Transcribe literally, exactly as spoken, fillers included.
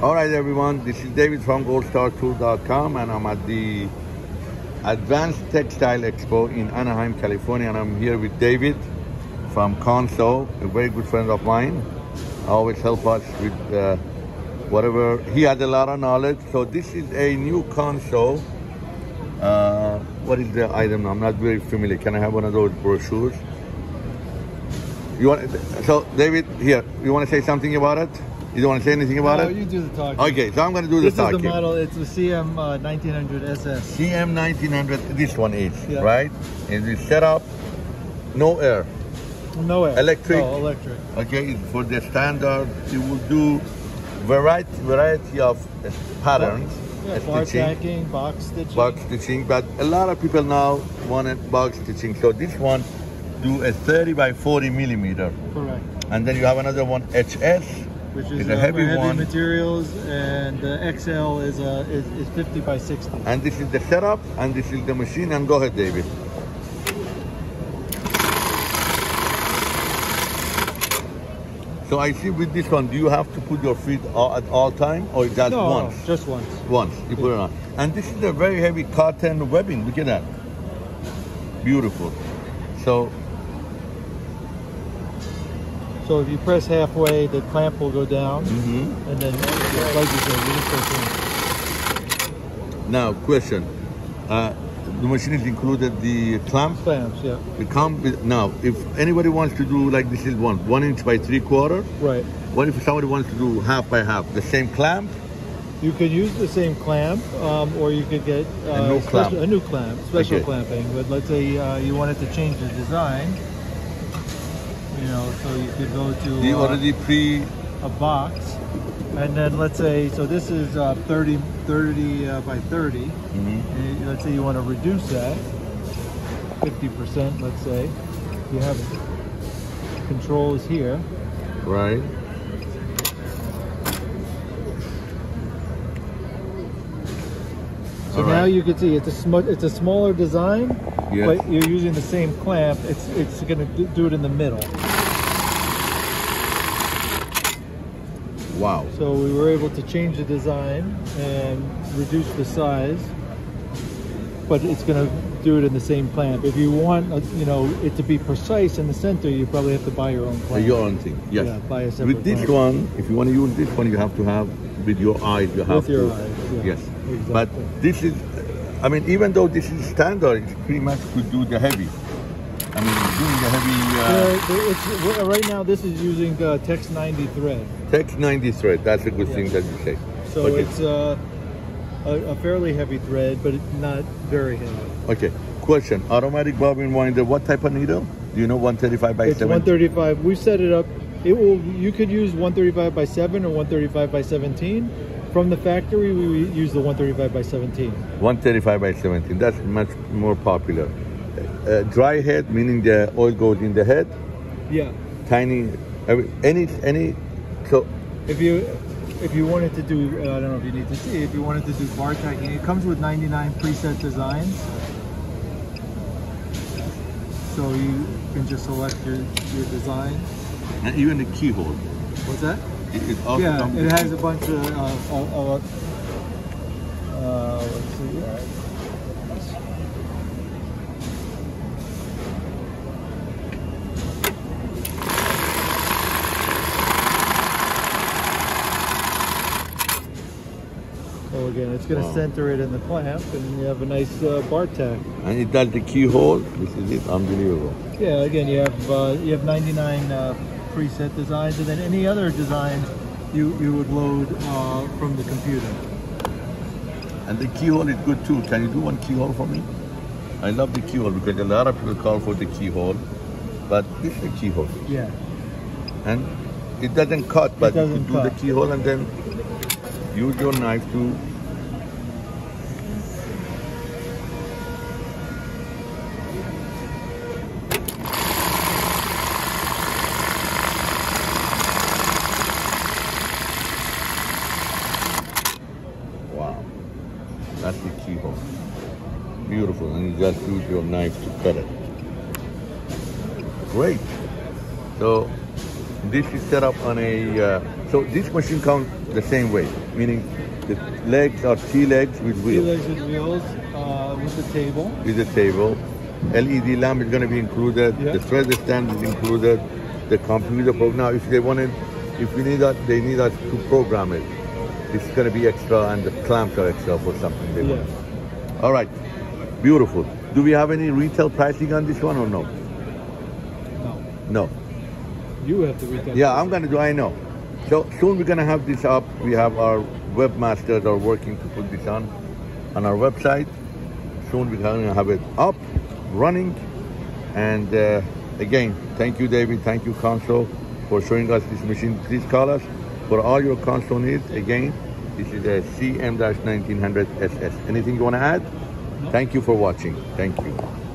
All right, everyone, this is David from gold star tool dot com, and I'm at the Advanced Textile Expo in Anaheim, California, and I'm here with David from Consew, a very good friend of mine. Always help us with uh, whatever. He had a lot of knowledge. So this is a new Consew. Uh, what is the item? I'm not very familiar. Can I have one of those brochures? You want? So David, here, you want to say something about it? You don't want to say anything about no, it? No, you do the talking. Okay, so I'm going to do this the talking. This is the model. It's the C M nineteen hundred S S. C M nineteen hundred, this one is, yeah. Right? And it's set up, no air. No air. Electric? No, electric. Okay, for the standard, you will do variety, variety of patterns. Yeah, bar packing, box stitching. Box stitching, but a lot of people now want box stitching. So this one, do a thirty by forty millimeter. Correct. And then you have another one, H S. Which is it's a, a heavy, heavy one. Materials, and the X L is a is, is fifty by sixty. And this is the setup, and this is the machine. And go ahead, David. So I see with this one, do you have to put your feet all, at all time, or just no, once? No, just once. Once you put it on. And this is a very heavy cotton webbing. Look at that. Beautiful. So. So if you press halfway, the clamp will go down, mm-hmm. and then like you said, you press in. Now, question: uh, the machine is included the clamp. Clamps, yeah. The clamp. Now, if anybody wants to do like this is one one inch by three quarter. Right. What if somebody wants to do half by half? The same clamp. You could use the same clamp, um, or you could get uh, a new clamp. A new clamp, special okay. clamping. But let's say uh, you wanted to change the design. You know, so you could go to the already uh, pre a box, and then let's say so this is uh, thirty, thirty uh, by thirty. Mm-hmm. And let's say you want to reduce that fifty percent. Let's say you have controls here, right? So right. Now you can see it's a sm it's a smaller design, yes. But you're using the same clamp. It's it's going to do it in the middle. Wow. So we were able to change the design and reduce the size, but it's going to do it in the same clamp. If you want, a, you know, it to be precise in the center, you probably have to buy your own clamp. Your own thing, yes. Yeah, buy a separate with this clamp. One, if you want to use this one, you have to have with your eyes. You have with your to, eyes, yeah. Yes. Exactly. But this is, I mean, even though this is standard, it pretty much could do the heavy. I mean, doing the heavy... Uh, uh, it's, right now, this is using uh, Tex ninety thread. Tex ninety thread, that's a good yes. thing that you say. So okay. it's uh, a, a fairly heavy thread, but it's not very heavy. Okay, question. Automatic bobbin winder, what type of needle? Do you know one thirty-five by seven? It's one thirty-five. We set it up. It will. You could use one thirty-five by seven or one thirty-five by seventeen. From the factory, we use the one thirty-five by seventeen. one thirty-five by seventeen, that's much more popular. Uh, dry head, meaning the oil goes in the head. Yeah. Tiny, every, any, any, so. If you, if you wanted to do, uh, I don't know if you need to see, if you wanted to do bar tacking, it comes with ninety-nine preset designs. So you can just select your, your design. And even the keyhole. What's that? It also yeah, it has a bunch of, uh, of, of uh, let's see, so again, it's going to wow. center it in the clamp, and you have a nice uh, bar tack. And it does the keyhole. This is it, unbelievable. Yeah, again, you have uh, you have ninety-nine. Uh, preset designs, and then any other design you, you would load uh, from the computer. And the keyhole is good too. Can you do one keyhole for me? I love the keyhole because a lot of people call for the keyhole, but this is a keyhole. Yeah. And it doesn't cut, but doesn't you cut. Do the keyhole and then use your knife to... That's the keyhole. Beautiful, and you just use your knife to cut it. Great. So this is set up on a. Uh, so this machine comes the same way, meaning the legs are T-legs with wheels. T-legs with wheels, uh, with the table. With the table. L E D lamp is going to be included. Yep. The treasure stand is included. The computer program. Now, if they wanted, if we need that, they need us to program it. It's going to be extra, and the clamps are extra for something they want. Yeah. All right, beautiful. Do we have any retail pricing on this one or no? No. No. You have to retail. Yeah, I'm going to do. I know. So soon we're going to have this up. We have our webmasters are working to put this on on our website. Soon we're going to have it up, running, and uh, again, thank you, David. Thank you, Consew, for showing us this machine. Please call us for all your Consew needs. Again, this is a C M nineteen hundred S S. Anything you want to add? Thank you for watching. Thank you.